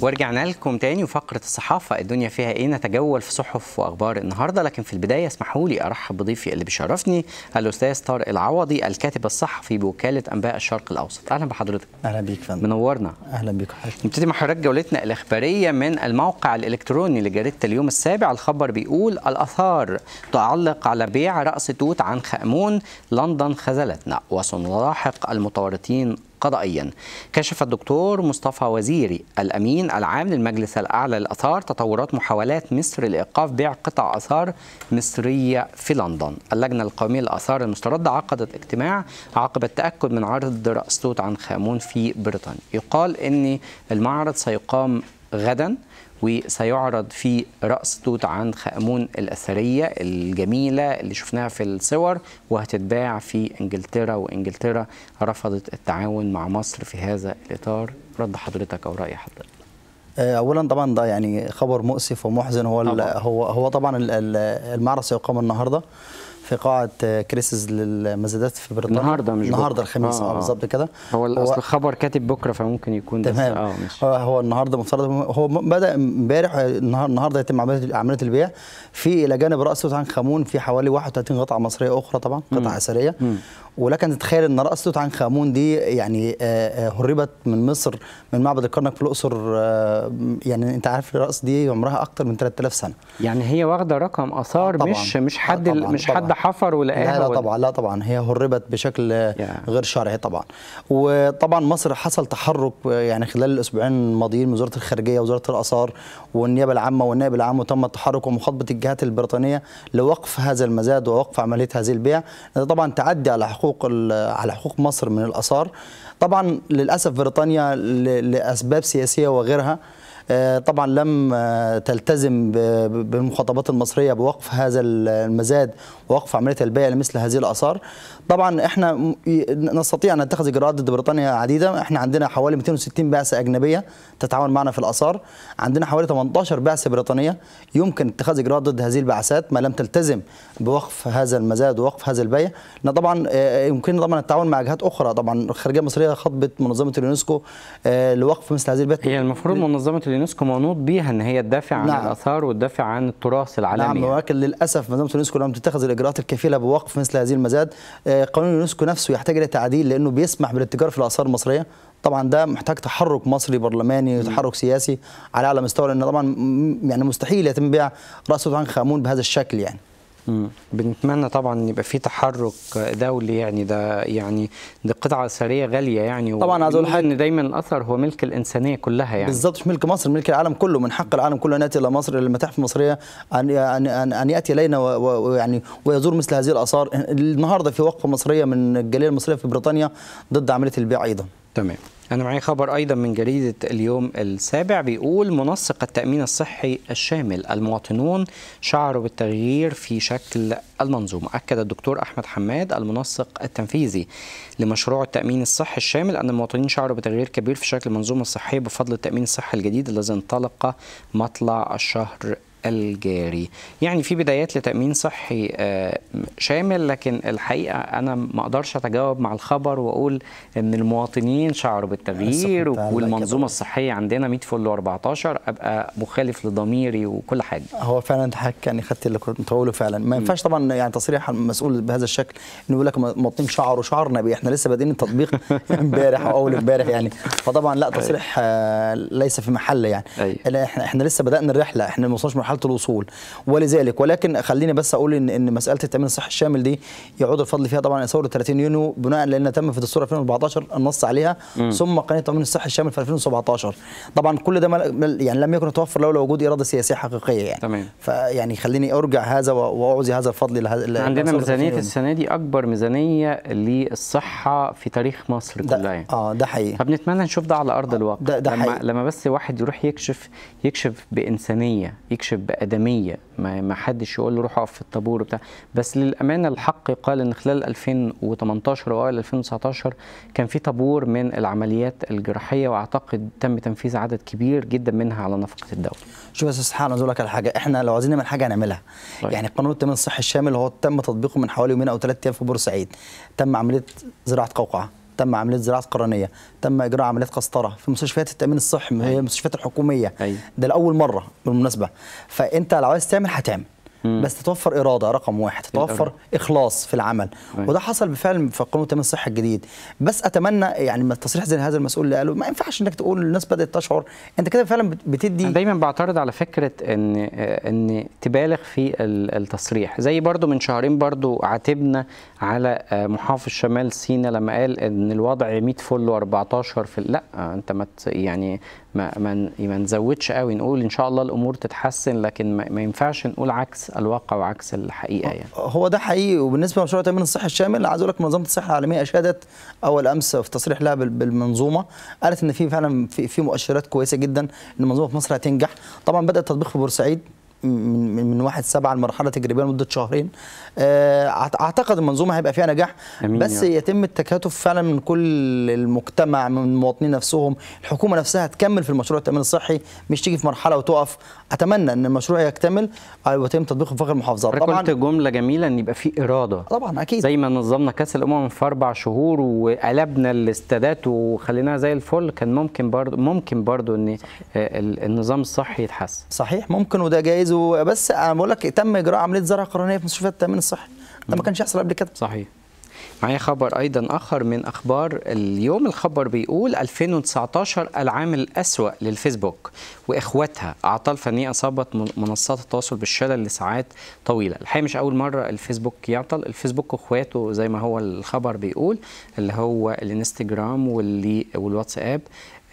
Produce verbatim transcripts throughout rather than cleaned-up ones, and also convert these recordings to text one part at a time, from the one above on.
ورجعنا لكم تاني وفقرة الصحافة الدنيا فيها ايه، نتجول في صحف واخبار النهارده. لكن في البداية اسمحوا لي ارحب بضيفي اللي بيشرفني الاستاذ طارق العوضي، الكاتب الصحفي بوكالة انباء الشرق الاوسط. اهلا بحضرتك. اهلا بيك فندم، منورنا. اهلا بيك حضرتك. نبتدي مع حضرتك جولتنا الاخبارية من الموقع الالكتروني لجريدة اليوم السابع. الخبر بيقول الاثار تعلق على بيع رأس توت عنخ آمون، لندن خذلتنا وسنلاحق المتورطين قضائيا. كشف الدكتور مصطفى وزيري الأمين العام للمجلس الأعلى للآثار تطورات محاولات مصر لإيقاف بيع قطع آثار مصرية في لندن. اللجنة القومية للآثار المستردة عقدت اجتماع عقب التأكد من عرض رأس توت عنخ آمون في بريطانيا. يقال أن المعرض سيقام غدا وسيعرض في رأس توت عنخ آمون الأثرية الجميلة اللي شفناها في الصور، وهتتباع في إنجلترا، وإنجلترا رفضت التعاون مع مصر في هذا الإطار. رد حضرتك أو رأي حضرتك؟ أولا طبعا ده يعني خبر مؤسف ومحزن. هو هو هو طبعا المعرض سيقام النهارده في قاعة كريستيز للمزادات في بريطانيا. النهارده مش النهارده الخميس. اه بالظبط كده. هو اصل الخبر كاتب بكره فممكن يكون تمام. اه ماشي. هو النهارده مفترض، هو بدا امبارح، النهارده يتم عمليه البيع في الى جانب راس توت عنخ آمون في حوالي واحد وثلاثين قطعه مصريه اخرى، طبعا قطع اثريه. ولكن تتخيل ان راس توت عنخ آمون دي يعني هربت من مصر من معبد الكرنك في الاقصر. يعني انت عارف الراس دي عمرها اكثر من ثلاثة آلاف سنه، يعني هي واخده رقم اثار. طبعاً. مش مش حد طبعاً. مش حد حفر ولقاها. لا, لا طبعا لا طبعا هي هربت بشكل yeah. غير شرعي طبعا. وطبعا مصر حصل تحرك يعني خلال الاسبوعين الماضيين من وزاره الخارجيه ووزاره الاثار والنيابه العامه والنائب العام، وتم التحرك ومخاطبه الجهات البريطانيه لوقف هذا المزاد ووقف عمليه هذه البيع. طبعا تعدي على حقوق على حقوق مصر من الاثار. طبعا للاسف بريطانيا لاسباب سياسيه وغيرها طبعا لم تلتزم بالمخاطبات المصريه بوقف هذا المزاد ووقف عمليه البيع لمثل هذه الاثار. طبعا احنا نستطيع ان نتخذ اجراءات ضد بريطانيا عديده. احنا عندنا حوالي مئتين وستين بعثه اجنبيه تتعاون معنا في الاثار، عندنا حوالي ثمانية عشر بعثه بريطانيه يمكن اتخاذ اجراءات ضد هذه البعثات ما لم تلتزم بوقف هذا المزاد ووقف هذا البيع. احنا طبعا يمكن طبعا التعاون مع جهات اخرى. طبعا الخارجيه المصريه خاطبت منظمه اليونسكو لوقف مثل هذه البيع. هي المفروض منظمه اليونسكو منوط بيها ان هي تدافع عن نعم. الاثار وتدافع عن التراث العالمي. نعم، ولكن للاسف منظمه اليونسكو لم تتخذ الاجراءات الكفيله بوقف مثل هذه المزاد. قانون اليونسكو نفسه يحتاج الى تعديل لانه بيسمح بالاتجار في الاثار المصريه. طبعا ده محتاج تحرك مصري برلماني وتحرك سياسي على اعلى مستوى، لان طبعا يعني مستحيل يتم بيع راس توت عنخ آمون بهذا الشكل. يعني بنتمنى طبعا يبقى في تحرك دولي. يعني ده يعني دي قطعه اثريه غاليه يعني. طبعا عايز اقول ان دايما الاثر هو ملك الانسانيه كلها، يعني بالظبط مش ملك مصر، ملك العالم كله. من حق العالم كله ان ياتي الى مصر، المتاحف المصريه ان ان ان ياتي الينا ويعني ويزور مثل هذه الاثار. النهارده في وقفه مصريه من الجاليه المصريه في بريطانيا ضد عمليه البيع ايضا. تمام. أنا معي خبر أيضا من جريدة اليوم السابع بيقول منسق التأمين الصحي الشامل المواطنون شعروا بالتغيير في شكل المنظومة. أكد الدكتور أحمد حماد المنسق التنفيذي لمشروع التأمين الصحي الشامل أن المواطنين شعروا بتغيير كبير في شكل المنظومة الصحية بفضل التأمين الصحي الجديد الذي انطلق مطلع الشهر الجاري. يعني في بدايات لتأمين صحي شامل، لكن الحقيقة أنا ما أقدرش أتجاوب مع الخبر وأقول إن المواطنين شعروا بالتغيير والمنظومة الصحية عندنا مية فل وأربعة عشر، أبقى مخالف لضميري وكل حاجة. هو فعلا أنت حضرتك يعني خدت اللي كنت بقوله فعلا. ما ينفعش طبعا يعني تصريح المسؤول بهذا الشكل إنه يقول لك المواطنين شعروا شعرنا بيه، إحنا لسه بادئين التطبيق إمبارح أو أول إمبارح يعني. فطبعا لا، تصريح ليس في محله يعني. إحنا إحنا لسه بدأنا الرحلة، إحنا ما وصلناش مرحلة الوصول ولذلك. ولكن خليني بس اقول ان ان مساله التامين الصحي الشامل دي يعود الفضل فيها طبعا ثوره ثلاثين يونيو بناء لان تم في دستور ألفين وأربعة عشر النص عليها، م. ثم قانون التامين الصحي الشامل في ألفين وسبعة عشر. طبعا كل ده يعني لم يكن يتوفر لولا وجود اراده سياسيه حقيقيه يعني. تمام. فيعني خليني ارجع هذا واعزي هذا الفضل لهذا. عندنا ميزانيه السنه دي اكبر ميزانيه للصحه في تاريخ مصر كلها يعني. اه ده حقيقي. فبنتمنى نشوف ده على ارض الواقع. ده, ده لما, لما بس واحد يروح يكشف يكشف بانسانيه، يكشف بأدمية، ما حدش يقول له روح اقف في الطابور بتاع. بس للأمانة الحق يقال ان خلال ألفين وثمانية عشر واوائل ألفين وتسعة عشر كان في طابور من العمليات الجراحية، واعتقد تم تنفيذ عدد كبير جدا منها على نفقة الدولة. شوف يا استاذ حاج، عايز اقول لك على حاجة، احنا لو عايزين نعمل حاجة هنعملها. طيب. يعني قانون التأمين الصحي الشامل هو تم تطبيقه من حوالي يومين او ثلاثة أيام في بورسعيد. تم عملية زراعة قوقعة. تم عمليه زراعه قرنيه، تم اجراء عمليات قسطره في مستشفيات التامين الصحي، المستشفيات الحكوميه. أي. ده لاول مره بالمناسبه. فانت لو عايز تعمل هتعمل، بس تتوفر اراده رقم واحد، تتوفر اخلاص في العمل، وده حصل بالفعل في قانون التامين الصحي الجديد. بس اتمنى يعني من التصريح زي هذا المسؤول اللي قاله، ما ينفعش انك تقول الناس بدات تشعر، انت كده فعلا بتدي. انا دايما بعترض على فكره ان ان تبالغ في التصريح، زي برضو من شهرين برضو عاتبنا على محافظ شمال سينا لما قال ان الوضع مية فل واربعتاشر في ال... لا انت ما يعني ما ما نزودش قوي، نقول ان شاء الله الامور تتحسن، لكن ما ينفعش نقول عكس الواقع وعكس الحقيقه. يعني هو ده حقيقي. وبالنسبه لمشروع التامين الصحي الشامل، عايز اقول لك منظمه الصحه العالميه اشادت اول امس في تصريح لها بالمنظومه، قالت ان في فعلا في, في مؤشرات كويسه جدا ان المنظومه في مصر هتنجح. طبعا بدا التطبيق في بورسعيد من من واحد سبعة المرحله التجريبيه لمده شهرين. اعتقد المنظومه هيبقى فيها نجاح، بس يتم التكاتف فعلا من كل المجتمع، من المواطنين نفسهم، الحكومه نفسها تكمل في المشروع التامين الصحي، مش تيجي في مرحله وتقف. اتمنى ان المشروع يكتمل ويتم تطبيقه في باقي المحافظات. طبعا قلت جمله جميله ان يبقى في اراده، طبعا اكيد، زي ما نظمنا كاس الامم في اربع شهور وقلبنا الاستادات وخليناها زي الفل، كان ممكن برضو ممكن برضو ان النظام الصحي يتحسن. صحيح ممكن، وده جايز. بس انا بقول لك تم اجراء عمليه زراعه قرنيه في مستشفيات التامين الصحي، ده ما كانش يحصل قبل كده. صحيح. معايا خبر ايضا اخر من اخبار اليوم. الخبر بيقول ألفين وتسعتاشر العام الاسوأ للفيسبوك واخواتها، اعطال فنيه اصابت منصات التواصل بالشلل لساعات طويله. الحقيقه مش اول مره الفيسبوك يعطل، الفيسبوك واخواته زي ما هو الخبر بيقول، اللي هو الانستجرام واللي والواتساب،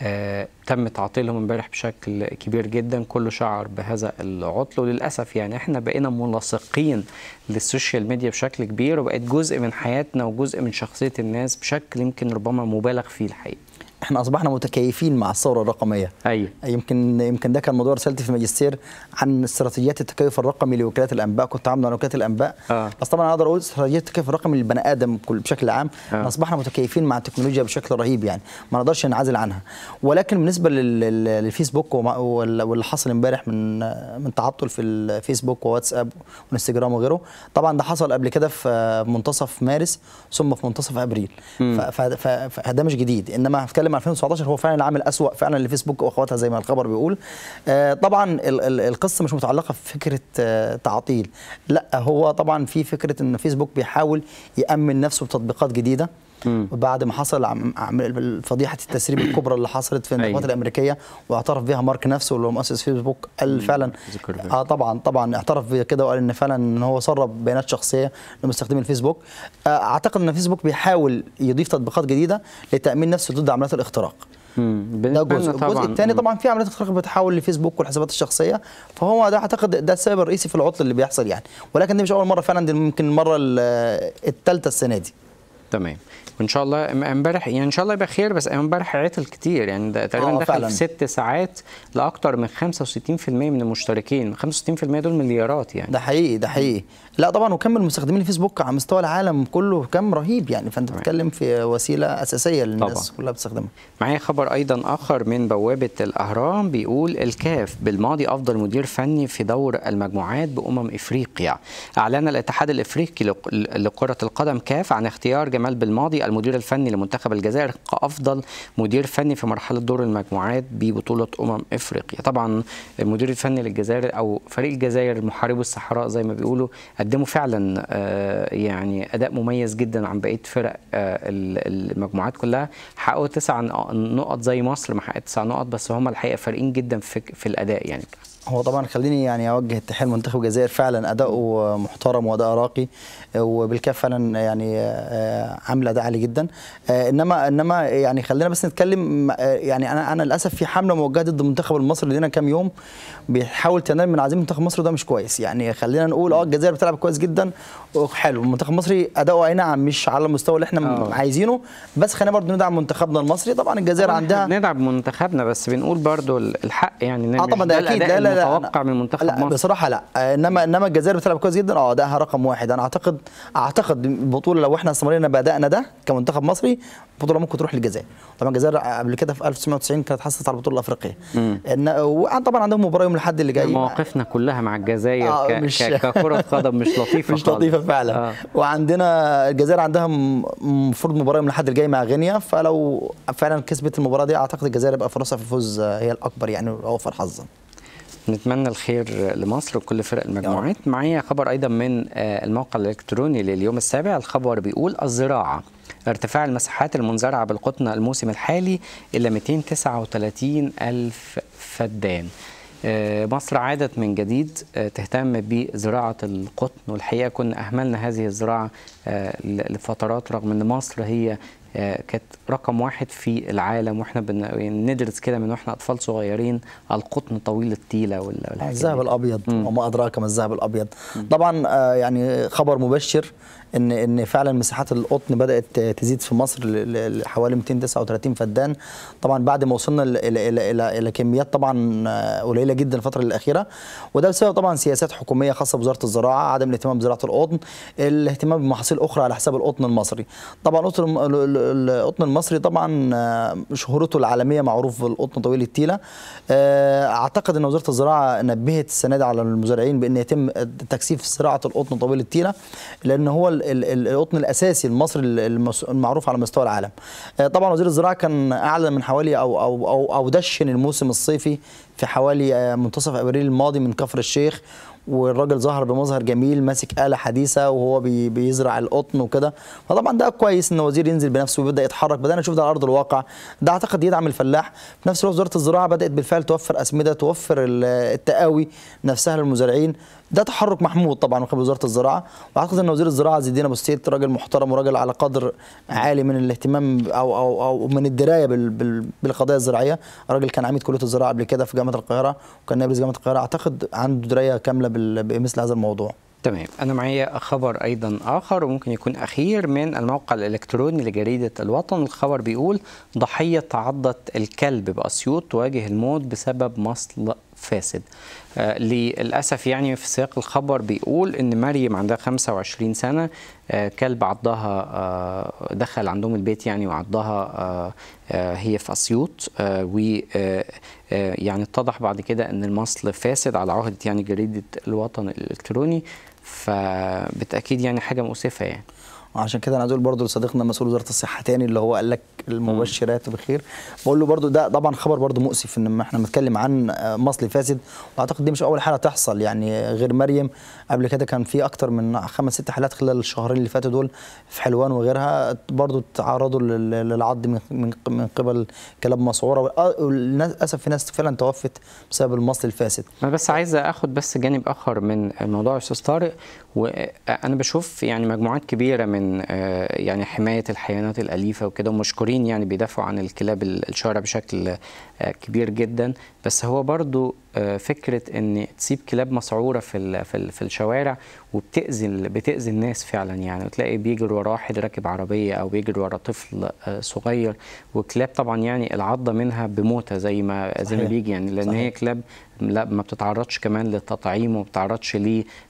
آه تم تعطيلهم امبارح بشكل كبير جدا، كله شعر بهذا العطل. وللاسف يعني احنا بقينا ملاصقين للسوشيال ميديا بشكل كبير، وبقت جزء من حياتنا وجزء من شخصيه الناس بشكل يمكن ربما مبالغ فيه الحقيقه. احنا اصبحنا متكيفين مع الثوره الرقميه. ايوه يمكن يمكن ده كان موضوع رسالتي في الماجستير عن استراتيجيات التكيف الرقمي لوكالات الانباء، كنت عامله عن وكالات الانباء. آه. بس طبعا اقدر اقول استراتيجيه التكيف الرقمي للبني ادم بشكل عام. آه. احنا اصبحنا متكيفين مع التكنولوجيا بشكل رهيب، يعني ما نقدرش ننعزل عنها. ولكن بالنسبه للفيسبوك واللي حصل امبارح من من تعطل في الفيسبوك وواتساب وانستجرام وغيره، طبعا ده حصل قبل كده في منتصف مارس ثم في منتصف ابريل، فده مش جديد. انما هتكلم ألفين وتسعتاشر هو فعلا العام الأسوأ فعلا لفيسبوك واخواتها زي ما الخبر بيقول. آه طبعا القصه مش متعلقه بفكره آه تعطيل، لا هو طبعا في فكره ان فيسبوك بيحاول يامن نفسه بتطبيقات جديده بعد ما حصل فضيحه التسريب الكبرى اللي حصلت في الانتخابات الامريكيه، واعترف بها مارك نفسه اللي هو مؤسس فيسبوك، قال فعلا اه طبعا طبعا اعترف بكده، وقال ان فعلا ان هو سرب بيانات شخصيه لمستخدمين الفيسبوك. آه اعتقد ان فيسبوك بيحاول يضيف تطبيقات جديده لتامين نفسه ضد عمليات الاختراق. ده جزء. الجزء الثاني طبعا في عمليات اختراق بتحاول لفيسبوك والحسابات الشخصيه، فهو ده اعتقد ده السبب الرئيسي في العطل اللي بيحصل يعني، ولكن دي مش اول مره فعلا، دي ممكن المره الثالثه السنه دي. تمام. وان شاء الله امبارح يعني ان شاء الله يبقى خير، بس امبارح عطل كتير يعني، ده تقريبا دخل في ست ساعات لاكثر من خمسة وستين في المية من المشتركين، خمسة وستين في المية دول مليارات يعني. ده حقيقي ده حقيقي. لا طبعا وكم مستخدمين الفيسبوك على مستوى العالم كله كم رهيب يعني، فانت بتتكلم في وسيله اساسيه للناس طبعا. كلها بتستخدمها. معايا خبر ايضا اخر من بوابه الاهرام بيقول الكاف بالماضي افضل مدير فني في دور المجموعات بامم افريقيا. اعلن الاتحاد الافريقي لكره القدم كاف عن اختيار جمال بالماضي المدير الفني لمنتخب الجزائر كأفضل مدير فني في مرحلة دور المجموعات ببطولة أمم إفريقيا. طبعا المدير الفني للجزائر أو فريق الجزائر محاربو الصحراء زي ما بيقولوا، قدموا فعلا يعني أداء مميز جدا عن بقية فرق المجموعات كلها، حققوا تسع نقط زي مصر ما حققت تسع نقط، بس هم الحقيقة فارقين جدا في, في الأداء يعني. هو طبعا خليني يعني اوجه التحيه لمنتخب الجزائر، فعلا اداؤه محترم واداء راقي، وبالكاف فعلا يعني عامله اداء عالي جدا. انما انما يعني خلينا بس نتكلم يعني، انا انا للاسف في حمله موجهه ضد المنتخب المصري لنا كام يوم، بيحاول تنال من عزيمه منتخب مصر، ده مش كويس يعني. خلينا نقول اه الجزائر بتلعب كويس جدا وحلو، المنتخب المصري اداؤه اي نعم مش على المستوى اللي احنا أوه. عايزينه، بس خلينا برضو ندعم منتخبنا المصري. طبعا الجزائر عندها ندعم منتخبنا، بس بنقول برضو الحق يعني اه طبعا اكيد لا لا متوقع من منتخب مصر بصراحه لا. انما انما الجزائر بتلعب كويس جدا، اه ده رقم واحد. انا اعتقد اعتقد البطوله لو احنا استمرينا بادائنا ده كمنتخب مصري بطوله ممكن تروح للجزائر. طبعا الجزائر قبل كده في ألف وتسعمائة وتسعين كانت حصلت على البطوله الافريقيه. وطبعا عندهم مباراه يوم الاحد اللي جاي. مواقفنا كلها مع الجزائر آه ك... مش... ككره قدم مش لطيفه مش لطيفه فعلا. آه. وعندنا الجزائر عندها المفروض مباراه يوم الاحد اللي جاي مع غينيا، فلو فعلا كسبت المباراه دي اعتقد الجزائر يبقى فرصها في الفوز هي الاكبر يعني واوفر حظا. نتمنى الخير لمصر وكل فرق المجموعات. معايا خبر أيضا من الموقع الإلكتروني لليوم السابع. الخبر بيقول الزراعة، ارتفاع المساحات المنزرعة بالقطن الموسم الحالي إلى مئتين وتسعة وثلاثين ألف فدان. مصر عادت من جديد تهتم بزراعة القطن، والحقيقة كنا أهملنا هذه الزراعة لفترات رغم أن مصر هي كانت رقم واحد في العالم، واحنا بندرس كده من واحنا اطفال صغيرين القطن طويل التيله والحاجات الذهب الابيض وما ادراك ما الذهب الابيض. مم. طبعا يعني خبر مبشر ان ان فعلا مساحات القطن بدات تزيد في مصر لحوالي مئتين وتسعة وثلاثين فدان، طبعا بعد ما وصلنا الى الى الى, إلى كميات طبعا قليله جدا الفتره الاخيره، وده بسبب طبعا سياسات حكوميه خاصه بوزاره الزراعه، عدم الاهتمام بزراعه القطن، الاهتمام بمحاصيل اخرى على حساب القطن المصري. طبعا القطن المصري طبعا شهرته العالميه معروف بالقطن طويل التيله. اعتقد ان وزاره الزراعه نبهت السنه دي على المزارعين بان يتم تكثيف زراعه القطن طويل التيله، لان هو القطن الاساسي المصري المعروف على مستوى العالم. طبعا وزير الزراعه كان اعلن من حوالي او او او, أو دشن الموسم الصيفي في حوالي منتصف ابريل الماضي من كفر الشيخ، والراجل ظهر بمظهر جميل ماسك آلة حديثة وهو بيزرع القطن وكده، فطبعا ده كويس ان وزير ينزل بنفسه ويبدا يتحرك، بدانا نشوف ده على ارض الواقع، ده اعتقد يدعم الفلاح. في نفس الوقت وزارة الزراعة بدات بالفعل توفر أسمدة، توفر التقاوي نفسها للمزارعين، ده تحرك محمود طبعا من قبل وزارة الزراعة، واعتقد ان وزير الزراعة عز الدين أبو السيد راجل محترم وراجل على قدر عالي من الاهتمام او او او من الدراية بالقضايا الزراعية، الراجل كان عميد كلية الزراعة قبل كده في جامعة القاهرة وكان نائب رئيس جامعة القاهرة، اعتقد عنده دراية كاملة بمثل هذا الموضوع. تمام، أنا معايا خبر أيضا آخر وممكن يكون أخير من الموقع الإلكتروني لجريدة الوطن. الخبر بيقول ضحية تعضت الكلب بأسيوط تواجه الموت بسبب مصل فاسد. آه للأسف يعني في سياق الخبر بيقول إن مريم عندها خمسة وعشرين سنة، آه كلب عضها، آه دخل عندهم البيت يعني وعضها، آه آه هي في أسيوط، آه و آه يعني اتضح بعد كده إن المصل فاسد على عهدة يعني جريدة الوطن الإلكتروني، فبالتأكيد يعني حاجة مؤسفة يعني. عشان كده انا عايز اقول برضه لصديقنا مسؤول وزاره الصحه تاني اللي هو قال لك المبشرات بخير، بقول له برضه ده طبعا خبر برضه مؤسف ان احنا بنتكلم عن مصل فاسد، واعتقد دي مش اول حاله تحصل يعني غير مريم، قبل كده كان في اكتر من خمس ست حالات خلال الشهرين اللي فاتوا دول في حلوان وغيرها برضه تعرضوا للعض من قبل كلاب مسعوره، وللاسف في ناس فعلا توفت بسبب المصل الفاسد. انا بس عايز اخد بس جانب اخر من الموضوع يا استاذ طارق، وانا بشوف يعني مجموعات كبيره من يعني حماية الحيوانات الأليفة وكده ومشكورين يعني بيدافعوا عن الكلاب الشارع بشكل كبير جدا، بس هو برضو فكرة ان تسيب كلاب مسعورة في في الشوارع وبتأذي بتأذي الناس فعلا يعني، وتلاقي بيجري وراه واحد راكب عربية او بيجري ورا طفل صغير، وكلاب طبعا يعني العضة منها بموتة زي ما زي ما بيجي يعني، لان صحيح. هي كلاب لا ما بتتعرضش كمان للتطعيم وما بتتعرضش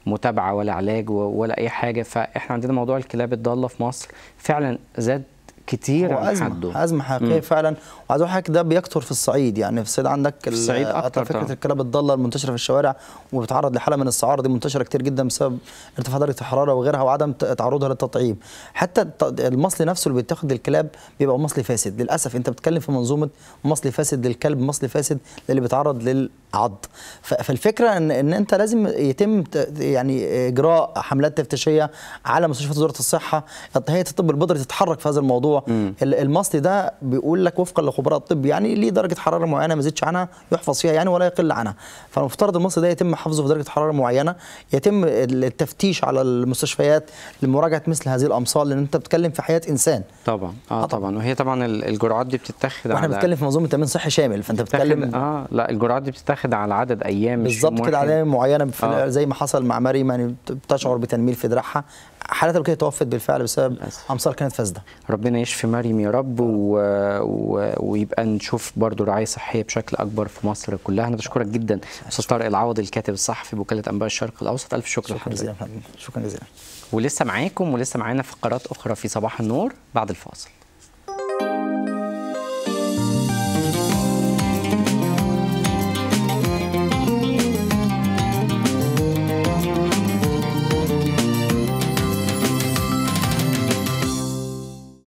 لمتابعه ولا علاج ولا اي حاجه، فاحنا عندنا موضوع الكلاب الضاله في مصر فعلا زاد كتير عن حده، ازمه حقيقيه فعلا. وعايز اقول لحضرتك ده بيكثر في الصعيد، يعني في الصعيد عندك في الصعيد اكتر فكره الكلاب الضاله المنتشره في الشوارع وبتعرض لحاله من السعار، دي منتشره كتير جدا بسبب ارتفاع درجه الحراره وغيرها وعدم تعرضها للتطعيم، حتى المصل نفسه اللي بيتاخد للكلاب بيبقى مصل فاسد، للاسف انت بتتكلم في منظومه مصل فاسد للكلب، مصل فاسد اللي بيتعرض لل عض. فالفكره ان ان انت لازم يتم يعني اجراء حملات تفتيشيه على مستشفيات وزاره الصحه، هيئه الطب البيطري تتحرك في هذا الموضوع. مم. المصل ده بيقول لك وفقا لخبراء الطب يعني ليه درجه حراره معينه ما زيدش عنها يحفظ فيها يعني ولا يقل عنها، فالمفترض المصل ده يتم حفظه في درجه حراره معينه، يتم التفتيش على المستشفيات لمراجعه مثل هذه الامصال، لان انت بتتكلم في حياه انسان. طبعا اه طبعا، وهي طبعا الجرعات دي بتتاخد على، واحنا بنتكلم في منظومه تامين صحي شامل، فانت بتتكلم اه لا الجرعات دي بتتاخد على عدد ايام بالظبط كده، على ايام معينه آه. زي ما حصل مع مريم يعني بتشعر بتنميل في دراعها، حالتها اللي توفت بالفعل بسبب امصال كانت فاسده. ربنا يشفي مريم يا رب، و... و... ويبقى نشوف برضو رعايه صحيه بشكل اكبر في مصر كلها. انا بشكرك جدا استاذ طارق العوضي الكاتب الصحفي بوكاله انباء الشرق الاوسط، الف شكر لحضرتك. شكرا جزيلا. ولسه معاكم ولسه معانا فقرات أخرى في صباح النور بعد الفاصل.